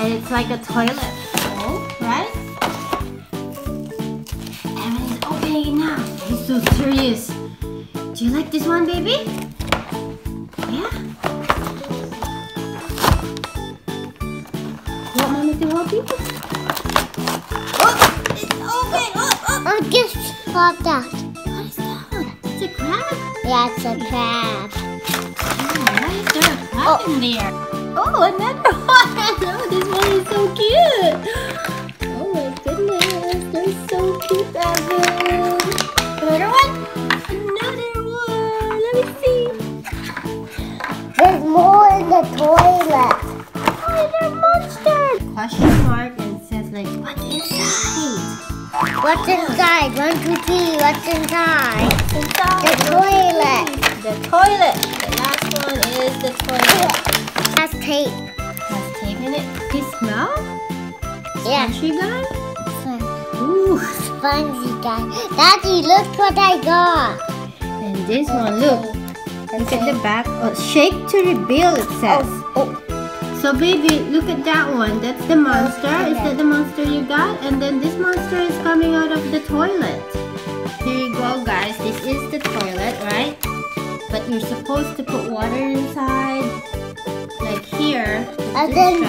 and it's like a toilet bowl, right? And when he's opening it now, he's so serious. Do you like this one, baby? Yeah? You want mommy to help you? Oh! It's open! Oh! Oh! I just popped out. What is that? It's a crab? Yeah, it's a crab. Why is there a crab in there? Oh, another one! Oh, this one is so cute! Oh my goodness, they're so cute, Evan! Another one? Another one! Let me see! There's more in the toilet! Oh, they're monsters! Question mark, and it says like, what's inside? What's inside? One, two, three, what's inside? What's inside? The toilet! The toilet! This one is the toilet. It has tape. It has tape in it. Can you smell? Yeah. Spongy guy? Ooh. Spongy guy. Daddy, look what I got. And this one, look. Look at the back. Oh, shake to reveal, it says. Oh. Oh. So baby, look at that one. That's the monster. Okay. Is that the monster you got? And then this monster is coming out of the toilet. Here you go, guys. This is the toilet, right? But you're supposed to put water inside, like here. And then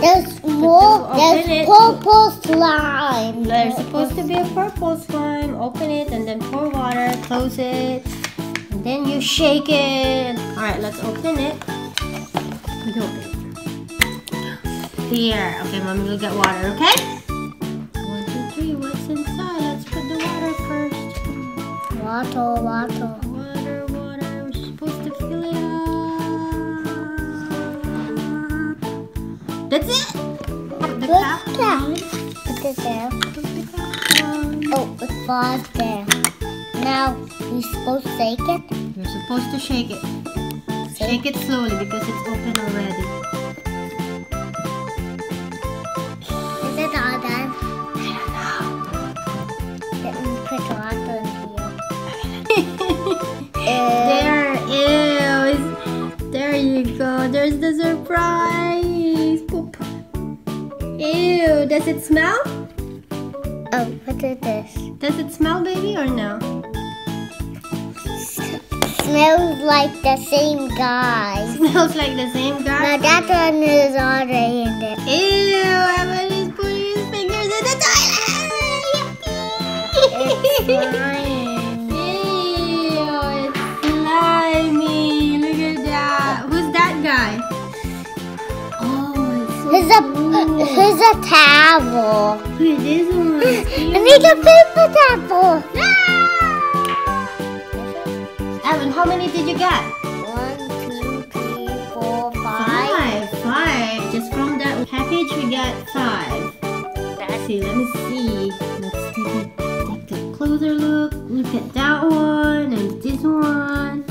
there's more. There's purple slime. There's supposed to be a purple slime. Open it and then pour water. Close it. And then you shake it. All right, let's open it. We open it. There. Okay, mommy will get water. Okay. 1, 2, 3. What's inside? Let's put the water first. Water, water. That's it! The crab. Put it there. Oh, it falls there. Now, you're supposed to shake it? You're supposed to shake it. Shake it slowly because it's open already. Is it all done? I don't know. Let me put water in here. There it is. There you go. There's the surprise. Ew, does it smell? Oh, what is this? Does it smell, baby, or no? Smells like the same guy. Smells like the same guy? No, that one is already in there. Ew, Evan is putting his fingers in the toilet! It's slime. Ew, it's slimy. Look at that. Who's that guy? Here's a towel. Look at this one. I need a paper towel. Ah! Evan, how many did you get? 1, 2, 3, 4, 5. Five. Just from that package, we got 5. Let's see. Let me see. Let's take a closer look. Look at that one and this one.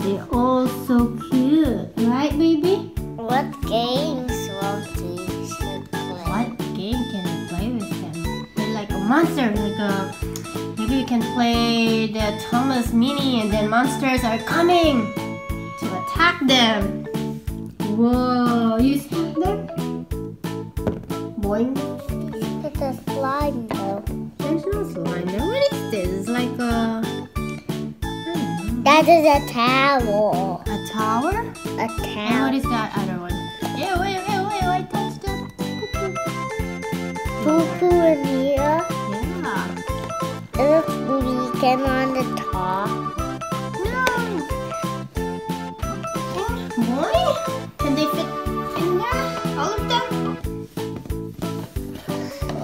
They're all so cute, right, baby? What games will these play? What game can we play with them? They're like a monster. Maybe we can play the Thomas Mini and then monsters are coming to attack them. Whoa, you stuck there? Boing. It's a slime though. There's no slime there. What is this? It's like a... That is a towel. A tower? A towel. And what is that other one? Yeah, wait, I touched the poo-poo in here. Yeah. There's a beacon on the top. No! Oh boy! Can they fit in there? All of them? Oh,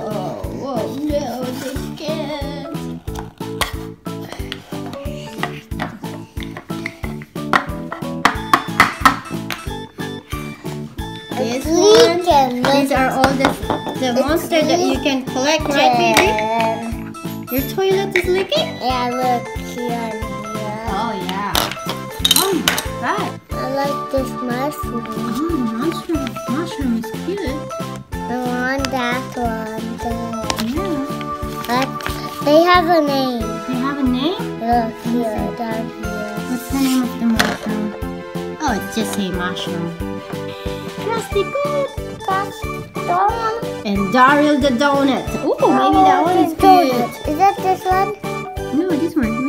whoa, no, they can't. This one. These are all the monster that you can collect, right, baby? Your toilet is leaking? Yeah, look here. Oh yeah. Oh my god. I like this mushroom. Oh, mushroom is cute. I want that one. Yeah. But they have a name. They have a name? Look here, down here. What's the name of the mushroom? Oh, it's just a mushroom. Thomas the Good Cat Donut. And Daryl the Donut. Oh, maybe that one is good. Is that this one? No, this one.